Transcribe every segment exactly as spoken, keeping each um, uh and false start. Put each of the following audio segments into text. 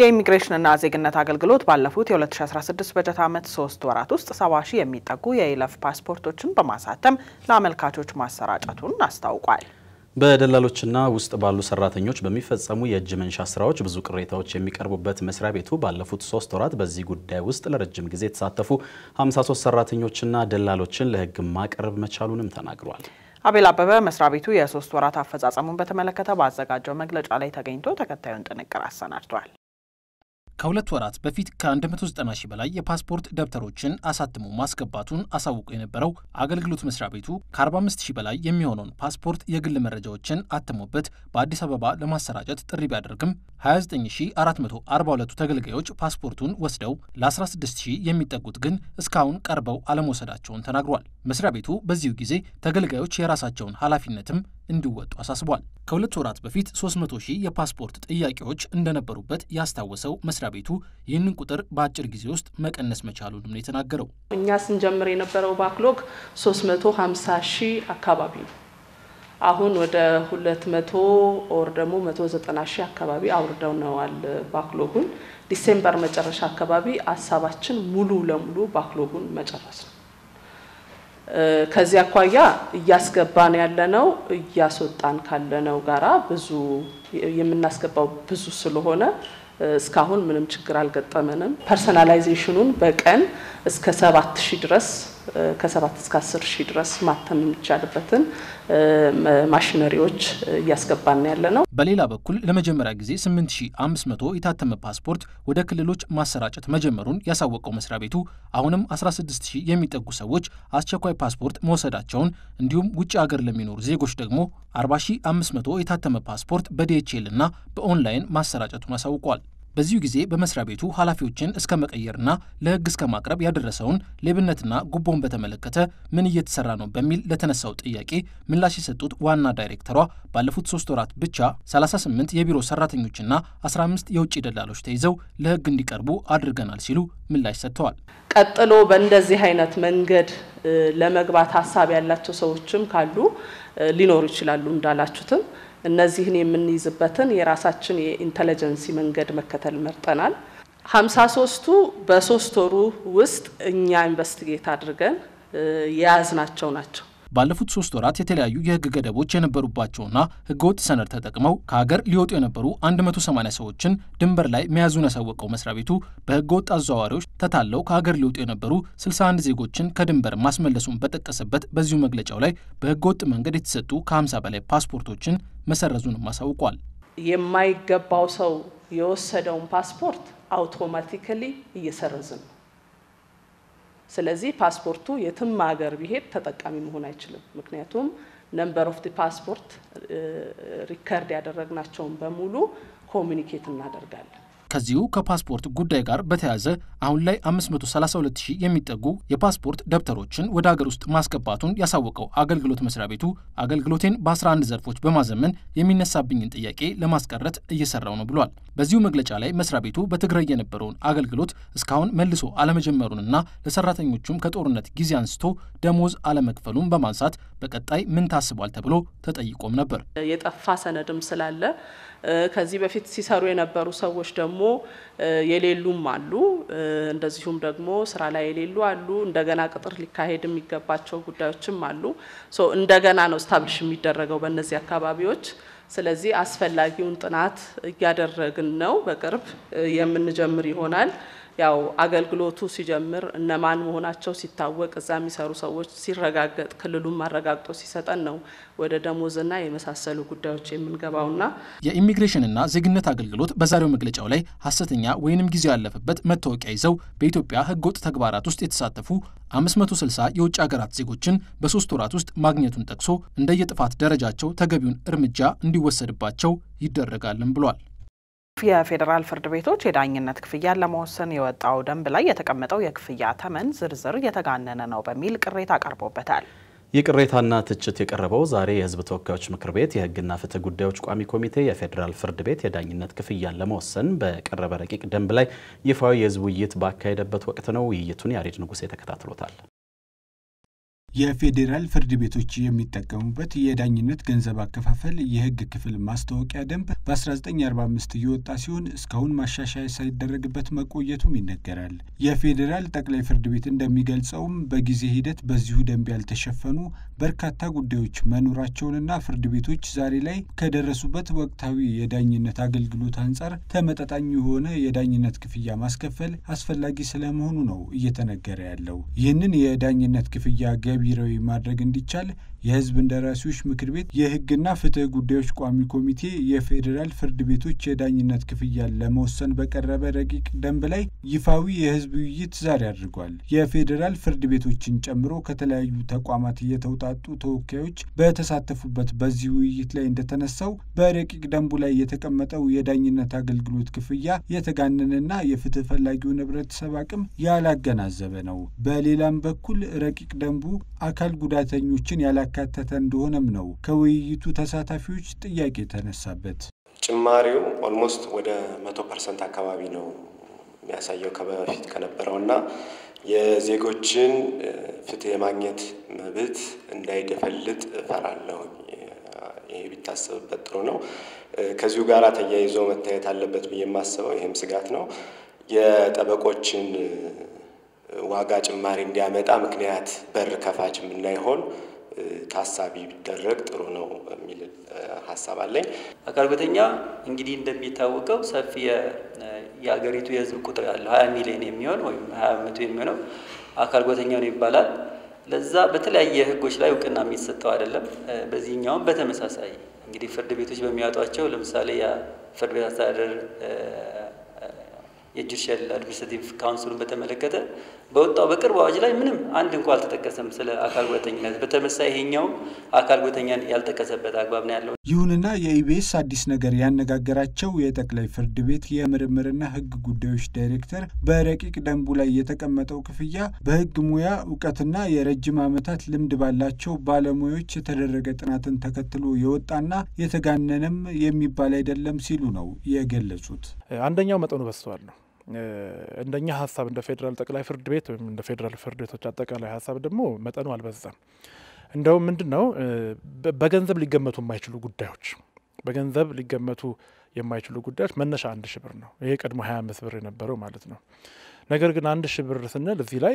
የኢሚግሬሽን እና ዜግነት አገልግሎት ባለፉት የ2016 በጀት ዓመት ሶስት ወራት ውስጥ ሰባ ሺህ የሚጠጉ የይለፍ ፓስፖርቶችን በማሳተም ለአመልካቾች ማሰራጨቱን አስታውቋል። በደላሎችና ውስጥ ባሉ ሰራተኞች በሚፈጸሙ የእጅ መንሻ ስራዎች ብዙ ቅሬታዎች የሚቀርቡበት መስሪያ ቤቱ ባለፉት ሶስት ወራት በዚህ ጉዳይ ውስጥ ለረጅም ጊዜ ተሳተፉ ሃምሳ ሶስት ሰራተኞችና ደላሎችን ለህግ ማቅረብ መቻሉንም ተናግሯል። አቤል አበበ መስሪያ ቤቱ የሶስት ወራት አፈጻጸሙን በተመለከተ ባዘጋጀው መግለጫ ላይ ተገኝቶ ተከታዩን ጥንቅር አሰናድቷል። ከሁለት ወራት በፊት ከ190 ሺህ በላይ የፓስፖርት ደብተሮችን አሳትሞ ማስገባቱን አሳውቆ የነበረው አገልግሎት መስሪያ ቤቱ ከ አርባ አምስት ሺህ በላይ የሚሆነውን ፓስፖርት የግል መረጃዎችን አትሞበት በአዲስ አበባ ለማሰራጨት ጥሪ ቢያደርግም ሃያ ዘጠኝ ሺህ አራት መቶ አርባ ሁለት ተገልጋዮች ፓስፖርቱን ወስደው ለ16 ሺህ የሚጠጉት ግን እስካሁን ቀርበው አለመወሰዳቸውን ተናግሯል። መስሪያ ቤቱ በዚሁ ጊዜ ተገልጋዮች የራሳቸውን ኃላፊነትም እንዲወጡ አሳስቧል። ከሁለት ወራት በፊት ሶስት መቶ ሺህ የፓስፖርት ጥያቄዎች እንደነበሩበት ያስታወሰው መስሪያ ቤቱ ይህንን ቁጥር በአጭር ጊዜ ውስጥ መቀነስ መቻሉንም ነው የተናገረው። እኛ ስንጀምር የነበረው ባክሎግ ሶስት መቶ ሃምሳ ሺህ አካባቢ ነው። አሁን ወደ ሁለት መቶ ኦር ደግሞ መቶ ዘጠና ሺህ አካባቢ አውርደው ነዋል ባክሎጉን። ዲሴምበር መጨረሻ አካባቢ ሀሳባችን ሙሉ ለሙሉ ባክሎጉን መጨረስ ነው። ከዚያ አኳያ ያስገባን ያለነው ያስወጣን ካለነው ጋራ ብዙ የምናስገባው ብዙ ስለሆነ እስካሁን ምንም ችግር አልገጠመንም። ፐርሰናላይዜሽኑን በቀን እስከ ሰባት ሺህ ድረስ ከ7 እስከ አስር ሺህ ድረስ ማተም የሚቻልበትን ማሽነሪዎች ያስገባን ያለነው። በሌላ በኩል ለመጀመሪያ ጊዜ ስምንት ሺህ አምስት መቶ የታተመ ፓስፖርት ወደ ክልሎች ማሰራጨት መጀመሩን ያሳወቀው መስሪያ ቤቱ አሁንም አስራ ስድስት ሺህ የሚጠጉ ሰዎች አስቸኳይ ፓስፖርት መውሰዳቸውን እንዲሁም ውጭ ሀገር ለሚኖሩ ዜጎች ደግሞ አርባ ሺህ አምስት መቶ የታተመ ፓስፖርት በዲኤችኤል እና በኦንላይን ማሰራጨቱን አሳውቋል። በዚሁ ጊዜ በመስሪያ ቤቱ ኃላፊዎችን እስከ መቀየርና ለህግ እስከ ማቅረብ ያደረሰውን ሌብነትና ጉቦን በተመለከተ ምን እየተሰራ ነው በሚል ለተነሳው ጥያቄ ምላሽ የሰጡት ዋና ዳይሬክተሯ ባለፉት ሶስት ወራት ብቻ ሰላሳ ስምንት የቢሮ ሰራተኞችና አስራ አምስት የውጭ ደላሎች ተይዘው ለህግ እንዲቀርቡ አድርገናል ሲሉ ምላሽ ሰጥተዋል። ቀጥሎ በእንደዚህ አይነት መንገድ ለመግባት ሐሳብ ያላቸው ሰዎችም ካሉ ሊኖር ይችላል እንዳላችሁትም እነዚህን የምንይዝበትን የራሳችን የኢንተለጀንሲ መንገድ መከተል መርጠናል። ሃምሳ ሶስቱ በሶስት ወሩ ውስጥ እኛ ኢንቨስቲጌት አድርገን ያዝናቸው ናቸው። ባለፉት ሶስት ወራት የተለያዩ የህግ ገደቦች የነበሩባቸውና ህገወጥ ሰነድ ተጠቅመው ከሀገር ሊወጡ የነበሩ መቶ ሰማንያ ሰዎችን ድንበር ላይ መያዙን ያሳወቀው መስሪያ ቤቱ በህገወጥ አዘዋዋሪዎች ተታለው ከሀገር ሊወጡ የነበሩ ስልሳ አንድ ዜጎችን ከድንበር ማስመለሱን በተጠቀሰበት በዚሁ መግለጫው ላይ በህገወጥ መንገድ የተሰጡ ከ50 በላይ ፓስፖርቶችን መሰረዙንም አሳውቋል። የማይገባው ሰው የወሰደውን ፓስፖርት አውቶማቲካሊ እየሰረዘን ስለዚህ ፓስፖርቱ የትም ሀገር ቢሄድ ተጠቃሚ መሆን አይችልም። ምክንያቱም ነምበር ኦፍ ዲ ፓስፖርት ሪከርድ ያደረግናቸው በሙሉ ኮሙኒኬት እናደርጋለን። ከዚሁ ከፓስፖርት ጉዳይ ጋር በተያያዘ አሁን ላይ አምስት መቶ ሰላሳ ሁለት ሺህ የሚጠጉ የፓስፖርት ደብተሮችን ወደ ሀገር ውስጥ ማስገባቱን ያሳወቀው አገልግሎት መስሪያ ቤቱ አገልግሎቴን በ11 ዘርፎች በማዘመን የሚነሳብኝን ጥያቄ ለማስቀረት እየሰራው ነው ብሏል። በዚሁ መግለጫ ላይ መስሪያ ቤቱ በትግራይ የነበረውን አገልግሎት እስካሁን መልሶ አለመጀመሩንና ለሰራተኞቹም ከጦርነት ጊዜ አንስቶ ደሞዝ አለመክፈሉን በማንሳት በቀጣይ ምን ታስቧል ተብሎ ተጠይቆም ነበር። የጠፋ ሰነድም ስላለ ከዚህ በፊት ሲሰሩ የነበሩ ሰዎች ደግሞ የሌሉም አሉ እንደዚሁም ደግሞ ስራ ላይ የሌሉ አሉ እንደገና ቅጥር ሊካሄድም ይገባቸው ጉዳዮችም አሉ። ሶ እንደገና ነው ስታብሊሽ የሚደረገው በእነዚህ አካባቢዎች። ስለዚህ አስፈላጊውን ጥናት ያደረግን ነው በቅርብ የምንጀምር ይሆናል። ያው አገልግሎቱ ሲጀምር እነማን መሆናቸው ሲታወቅ እዛም ይሰሩ ሰዎች ሲረጋገጥ ክልሉን ማረጋግጦ ሲሰጠን ነው ወደ ደሞዝና የመሳሰሉ ጉዳዮች የምንገባውና የኢሚግሬሽንና ዜግነት አገልግሎት በዛሬው መግለጫው ላይ ሐሰተኛ ወይንም ጊዜው ያለፈበት መታወቂያ ይዘው በኢትዮጵያ ህገወጥ ተግባራት ውስጥ የተሳተፉ አምስት መቶ ስልሳ የውጭ ሀገራት ዜጎችን በሶስት ወራት ውስጥ ማግኘቱን ጠቅሶ እንደየጥፋት ደረጃቸው ተገቢውን እርምጃ እንዲወሰድባቸው ይደረጋልም ብሏል። የፌደራል ፍርድ ቤቶች የዳኝነት ክፍያ ለመወሰን የወጣው ደንብ ላይ የተቀመጠው የክፍያ ተመን ዝርዝር የተጋነነ ነው በሚል ቅሬታ ቀርቦበታል። የቅሬታና ትችት የቀረበው ዛሬ የህዝብ ተወካዮች ምክር ቤት የህግና ፍትህ ጉዳዮች ቋሚ ኮሚቴ የፌደራል ፍርድ ቤት የዳኝነት ክፍያ ለመወሰን በቀረበ ረቂቅ ደንብ ላይ ይፋዊ የህዝብ ውይይት ባካሄደበት ወቅት ነው። ውይይቱን ያሬድ ንጉሴ ተከታትሎታል። የፌዴራል ፍርድ ቤቶች የሚጠቀሙበት የዳኝነት ገንዘብ አከፋፈል የህግ ክፍል ማስተዋቂያ ደንብ በ1945 የወጣ ሲሆን እስካሁን ማሻሻያ ሳይደረግበት መቆየቱም ይነገራል። የፌዴራል ጠቅላይ ፍርድ ቤት እንደሚገልጸው በጊዜ ሂደት በዚሁ ደንብ ያልተሸፈኑ በርካታ ጉዳዮች መኖራቸውንና ፍርድ ቤቶች ዛሬ ላይ ከደረሱበት ወቅታዊ የዳኝነት አገልግሎት አንፃር ተመጣጣኝ የሆነ የዳኝነት ክፍያ ማስከፈል አስፈላጊ ስለመሆኑ ነው እየተነገረ ያለው። ይህንን የዳኝነት ክፍያ ቢሮዊ ማድረግ እንዲቻል የህዝብ እንደራሲዎች ምክር ቤት የህግና ፍትህ ጉዳዮች ቋሚ ኮሚቴ የፌዴራል ፍርድ ቤቶች የዳኝነት ክፍያ ለመወሰን በቀረበ ረቂቅ ደንብ ላይ ይፋዊ የህዝብ ውይይት ዛሬ አድርጓል። የፌዴራል ፍርድ ቤቶችን ጨምሮ ከተለያዩ ተቋማት የተውጣጡ ተወካዮች በተሳተፉበት በዚህ ውይይት ላይ እንደተነሳው በረቂቅ ደንቡ ላይ የተቀመጠው የዳኝነት አገልግሎት ክፍያ የተጋነነና የፍትህ ፈላጊው ህብረተሰብ አቅም ያላገናዘበ ነው። በሌላም በኩል ረቂቅ ደንቡ አካል ጉዳተኞችን ያላካተተ እንደሆነም ነው ከውይይቱ ተሳታፊዎች ጥያቄ ተነሳበት። ጭማሪው ኦልሞስት ወደ መቶ ፐርሰንት አካባቢ ነው የሚያሳየው ከበፊት ከነበረውና የዜጎችን ፍትህ ማግኘት መብት እንዳይደፈልጥ ፈራለሁ። ይሄ ቢታሰብበት ጥሩ ነው። ከዚሁ ጋራ ተያይዞ መታየት አለበት በየማሰበው ይሄም ስጋት ነው። የጠበቆችን ዋጋ ጭማሪ እንዲያመጣ ምክንያት በር ከፋች ምን አይሆን ታሳቢ ቢደረግ ጥሩ ነው የሚል ሐሳብ አለኝ። አካል ጉዳተኛ እንግዲህ እንደሚታወቀው ሰፊ የሀገሪቱ የህዝብ ቁጥር ያለው ሃያ ሚሊዮን የሚሆን ወይ ሃያ ሚሊዮን የሚሆነው አካል ጉዳተኛ ነው ይባላል። ለዛ በተለያየ ህጎች ላይ ወቅና የሚሰጣው አይደለም። በዚህኛው በተመሳሳይ እንግዲህ ፍርድ ቤቶች በሚያወጣቸው ለምሳሌ ያ ፍርድ ቤት አስተዳደር የጁዲሻል አድሚኒስትሬቲቭ ካውንስሉን በተመለከተ በወጣው በቅርብ አዋጅ ላይ ምንም አንድ እንኳን አልተጠቀሰም ስለ አካል ጉዳተኝነት። በተመሳሳይ ይሄኛው አካል ጉዳተኛን ያልተጠቀሰበት አግባብ ነው ያለው። ይሁንና የኢቢኤስ አዲስ ነገር ያነጋገራቸው የጠቅላይ ፍርድ ቤት የምርምርና ህግ ጉዳዮች ዳይሬክተር በረቂቅ ደንቡ ላይ የተቀመጠው ክፍያ በህግ ሙያ ዕውቀትና የረጅም ዓመታት ልምድ ባላቸው ባለሙያዎች የተደረገ ጥናትን ተከትሎ የወጣና የተጋነነም የሚባል አይደለም ሲሉ ነው የገለጹት። አንደኛው መጠኑ በስተዋል ነው። እንደኛ ሐሳብ እንደ ፌደራል ጠቅላይ ፍርድ ቤት ወይም እንደ ፌደራል ፍርድ ቤቶች አጠቃላይ ሐሳብ ደግሞ መጠኑ አልበዛም። እንደው ምንድነው በገንዘብ ሊገመቱ የማይችሉ ጉዳዮች በገንዘብ ሊገመቱ የማይችሉ ጉዳዮች መነሻ አንድ ሺህ ብር ነው። ይሄ ቀድሞ ሃያ አምስት ብር የነበረው ማለት ነው። ነገር ግን አንድ ሺህ ብር ስንል እዚህ ላይ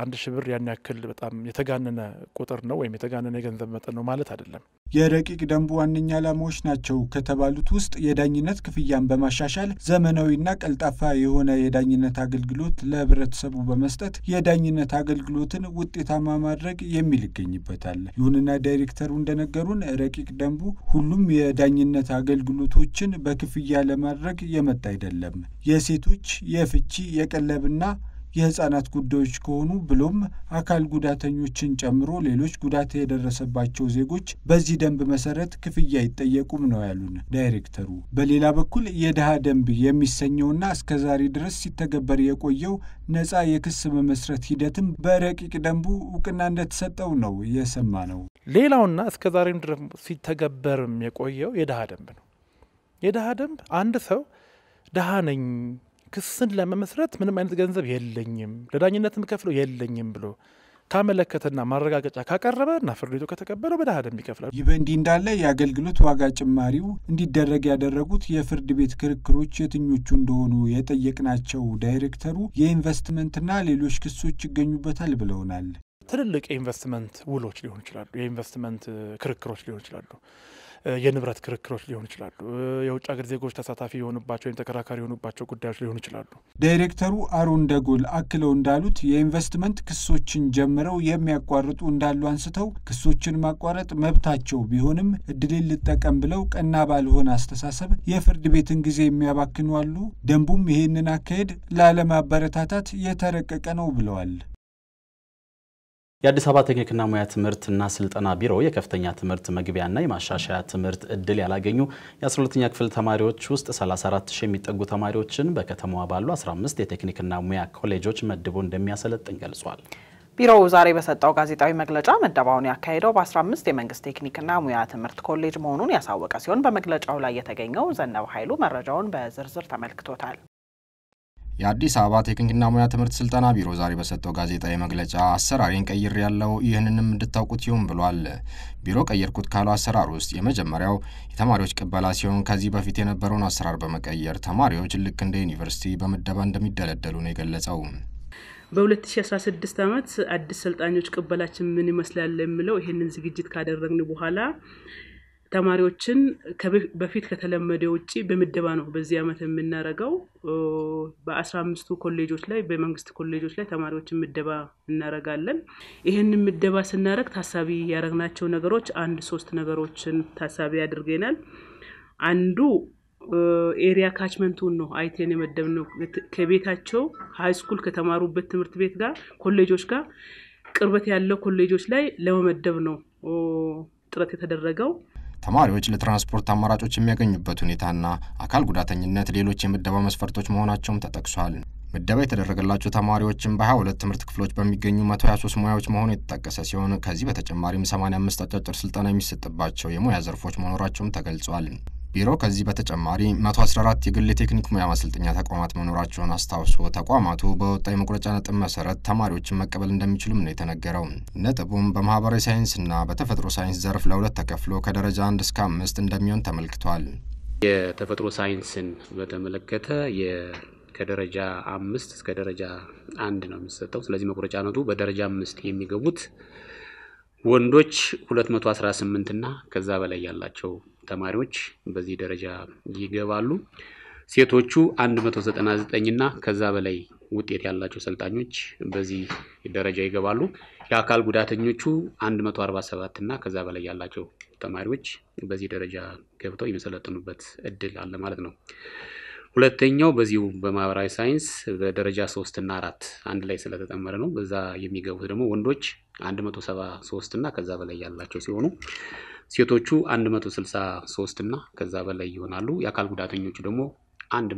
አንድ ሺህ ብር ያን ያክል በጣም የተጋነነ ቁጥር ነው ወይም የተጋነነ የገንዘብ መጠን ነው ማለት አይደለም። የረቂቅ ደንቡ ዋነኛ ዓላማዎች ናቸው ከተባሉት ውስጥ የዳኝነት ክፍያን በማሻሻል ዘመናዊና ቀልጣፋ የሆነ የዳኝነት አገልግሎት ለህብረተሰቡ በመስጠት የዳኝነት አገልግሎትን ውጤታማ ማድረግ የሚል ይገኝበታል። ይሁንና ዳይሬክተሩ እንደነገሩን ረቂቅ ደንቡ ሁሉም የዳኝነት አገልግሎቶችን በክፍያ ለማድረግ የመጣ አይደለም። የሴቶች የፍቺ የቀለብ እና የህፃናት ጉዳዮች ከሆኑ ብሎም አካል ጉዳተኞችን ጨምሮ ሌሎች ጉዳት የደረሰባቸው ዜጎች በዚህ ደንብ መሰረት ክፍያ ይጠየቁም ነው ያሉን ዳይሬክተሩ። በሌላ በኩል የደሃ ደንብ የሚሰኘውና እስከዛሬ ድረስ ሲተገበር የቆየው ነፃ የክስ መመስረት ሂደትም በረቂቅ ደንቡ ዕውቅና እንደተሰጠው ነው የሰማነው። ሌላውና እስከዛሬም ድረስ ሲተገበርም የቆየው የደሃ ደንብ ነው። የደሃ ደንብ አንድ ሰው ደሃ ነኝ ክስን ለመመስረት ምንም አይነት ገንዘብ የለኝም ለዳኝነትም ከፍለው የለኝም ብሎ ካመለከተና ማረጋገጫ ካቀረበና ፍርድ ቤቱ ከተቀበለው በዳህደም ይከፍላል። ይበንዲ እንዳለ የአገልግሎት ዋጋ ጭማሪው እንዲደረግ ያደረጉት የፍርድ ቤት ክርክሮች የትኞቹ እንደሆኑ የጠየቅናቸው ዳይሬክተሩ የኢንቨስትመንትና ሌሎች ክሶች ይገኙበታል ብለውናል። ትልልቅ የኢንቨስትመንት ውሎች ሊሆን ይችላል፣ የኢንቨስትመንት ክርክሮች ሊሆን ይችላሉ፣ የንብረት ክርክሮች ሊሆን ይችላሉ፣ የውጭ ሀገር ዜጎች ተሳታፊ የሆኑባቸው ወይም ተከራካሪ የሆኑባቸው ጉዳዮች ሊሆን ይችላሉ። ዳይሬክተሩ አሮን ደጎል አክለው እንዳሉት የኢንቨስትመንት ክሶችን ጀምረው የሚያቋርጡ እንዳሉ አንስተው ክሶችን ማቋረጥ መብታቸው ቢሆንም እድልን ልጠቀም ብለው ቀና ባልሆነ አስተሳሰብ የፍርድ ቤትን ጊዜ የሚያባክኑ አሉ። ደንቡም ይህንን አካሄድ ላለማበረታታት የተረቀቀ ነው ብለዋል። የአዲስ አበባ ቴክኒክና ሙያ ትምህርትና ስልጠና ቢሮ የከፍተኛ ትምህርት መግቢያና የማሻሻያ ትምህርት እድል ያላገኙ የ12ኛ ክፍል ተማሪዎች ውስጥ ሰላሳ አራት ሺህ የሚጠጉ ተማሪዎችን በከተማዋ ባሉ አስራ አምስት የቴክኒክና ሙያ ኮሌጆች መድቦ እንደሚያሰለጥን ገልጿል። ቢሮው ዛሬ በሰጠው ጋዜጣዊ መግለጫ መደባውን ያካሄደው በ15 የመንግስት ቴክኒክና ሙያ ትምህርት ኮሌጅ መሆኑን ያሳወቀ ሲሆን በመግለጫው ላይ የተገኘው ዘነበ ኃይሉ መረጃውን በዝርዝር ተመልክቶታል። የአዲስ አበባ ቴክኒክና ሙያ ትምህርት ስልጠና ቢሮ ዛሬ በሰጠው ጋዜጣዊ መግለጫ አሰራሪን ቀይር ያለው ይህንንም እንድታውቁት ይሁን ብሏል። ቢሮ ቀየርኩት ካለው አሰራር ውስጥ የመጀመሪያው የተማሪዎች ቅበላ ሲሆን ከዚህ በፊት የነበረውን አሰራር በመቀየር ተማሪዎች ልክ እንደ ዩኒቨርሲቲ በመደባ እንደሚደለደሉ ነው የገለጸው። በ2016 ዓመት አዲስ ሰልጣኞች ቅበላችን ምን ይመስላል የሚለው ይሄንን ዝግጅት ካደረግን በኋላ ተማሪዎችን በፊት ከተለመደው እጪ በመደባ ነው በዚህ አመት የምናረጋው። በ15ቱ ኮሌጆች ላይ በመንግስት ኮሌጆች ላይ ተማሪዎችን መደባ እናረጋለን። ይሄንን መደባ ስናረግ ታሳቢ ያረግናቸው ነገሮች አንድ ሶስት ነገሮችን ታሳቢ ያድርገናል። አንዱ ኤሪያ ካችመንቱን ነው አይቴን የመደብነው ከቤታቸው ሃይ ስኩል ከተማሩበት ትምህርት ቤት ጋር ኮሌጆች ጋር ቅርበት ያለው ኮሌጆች ላይ ለመመደብ ነው ጥረት የተደረገው። ተማሪዎች ለትራንስፖርት አማራጮች የሚያገኙበት ሁኔታና አካል ጉዳተኝነት ሌሎች የመደባ መስፈርቶች መሆናቸውም ተጠቅሷል። መደባ የተደረገላቸው ተማሪዎችም በ22 ትምህርት ክፍሎች በሚገኙ መቶ ሃያ ሶስት ሙያዎች መሆኑ የተጠቀሰ ሲሆን ከዚህ በተጨማሪም ሰማንያ አምስት አጫጭር ስልጠና የሚሰጥባቸው የሙያ ዘርፎች መኖራቸውም ተገልጿል። ቢሮ ከዚህ በተጨማሪ መቶ አስራ አራት የግል ቴክኒክ ሙያ ማሰልጠኛ ተቋማት መኖራቸውን አስታውሶ ተቋማቱ በወጣይ መቁረጫ ነጥብ መሰረት ተማሪዎችን መቀበል እንደሚችሉ ነው የተነገረው። ነጥቡም በማህበራዊ ሳይንስና በተፈጥሮ ሳይንስ ዘርፍ ለሁለት ተከፍሎ ከደረጃ አንድ እስከ አምስት እንደሚሆን ተመልክቷል። የተፈጥሮ ሳይንስን በተመለከተ ከደረጃ አምስት እስከ ደረጃ አንድ ነው የሚሰጠው። ስለዚህ መቁረጫ ነጥቡ በደረጃ አምስት የሚገቡት ወንዶች ሁለት መቶ አስራ ስምንት እና ከዛ በላይ ያላቸው ተማሪዎች በዚህ ደረጃ ይገባሉ። ሴቶቹ መቶ ዘጠና ዘጠኝ እና ከዛ በላይ ውጤት ያላቸው ሰልጣኞች በዚህ ደረጃ ይገባሉ። የአካል ጉዳተኞቹ መቶ አርባ ሰባት እና ከዛ በላይ ያላቸው ተማሪዎች በዚህ ደረጃ ገብተው የሚሰለጥኑበት እድል አለ ማለት ነው። ሁለተኛው በዚሁ በማህበራዊ ሳይንስ በደረጃ ሶስት እና አራት አንድ ላይ ስለተጠመረ ነው። በዛ የሚገቡት ደግሞ ወንዶች መቶ ሰባ ሶስት እና ከዛ በላይ ያላቸው ሲሆኑ ሴቶቹ መቶ ስልሳ ሶስት እና ከዛ በላይ ይሆናሉ። የአካል ጉዳተኞቹ ደግሞ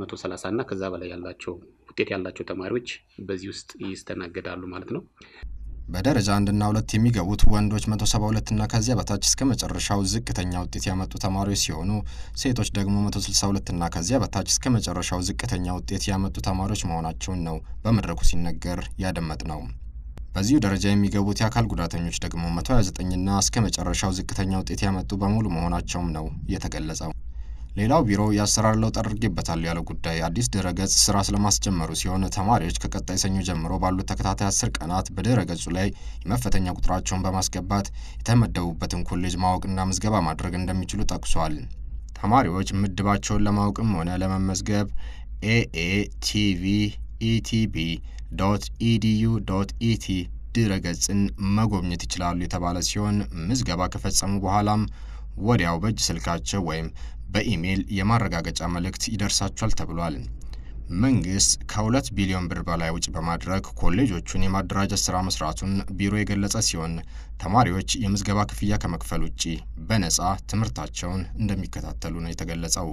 መቶ ሰላሳ እና ከዛ በላይ ያላቸው ውጤት ያላቸው ተማሪዎች በዚህ ውስጥ ይስተናገዳሉ ማለት ነው። በደረጃ አንድ እና ሁለት የሚገቡት ወንዶች መቶ ሰባ ሁለት እና ከዚያ በታች እስከ መጨረሻው ዝቅተኛ ውጤት ያመጡ ተማሪዎች ሲሆኑ ሴቶች ደግሞ መቶ ስልሳ ሁለት እና ከዚያ በታች እስከ መጨረሻው ዝቅተኛ ውጤት ያመጡ ተማሪዎች መሆናቸውን ነው በመድረኩ ሲነገር ያደመጥነው። በዚሁ ደረጃ የሚገቡት የአካል ጉዳተኞች ደግሞ መቶ ሃያ ዘጠኝ እና እስከ መጨረሻው ዝቅተኛ ውጤት ያመጡ በሙሉ መሆናቸውም ነው የተገለጸው። ሌላው ቢሮ ያሰራር ለውጥ አድርገበታል ያለው ጉዳይ አዲስ ድረገጽ ስራ ስለማስጀመሩ ሲሆን ተማሪዎች ከቀጣይ ሰኞ ጀምሮ ባሉት ተከታታይ አስር ቀናት በድረገጹ ላይ የመፈተኛ ቁጥራቸውን በማስገባት የተመደቡበትን ኮሌጅ ማወቅና ምዝገባ ማድረግ እንደሚችሉ ጠቅሷል። ተማሪዎች ምድባቸውን ለማወቅም ሆነ ለመመዝገብ ኤ ኤ ቲ ቪ ኢቲቢ ዶት ኢዲዩ ዶት ኢቲ ድረገጽን መጎብኘት ይችላሉ የተባለ ሲሆን ምዝገባ ከፈጸሙ በኋላም ወዲያው በእጅ ስልካቸው ወይም በኢሜል የማረጋገጫ መልእክት ይደርሳቸዋል ተብሏል። መንግስት ከ2 ቢሊዮን ብር በላይ ወጪ በማድረግ ኮሌጆቹን የማደራጀት ስራ መስራቱን ቢሮ የገለጸ ሲሆን ተማሪዎች የምዝገባ ክፍያ ከመክፈል ውጪ በነፃ ትምህርታቸውን እንደሚከታተሉ ነው የተገለጸው።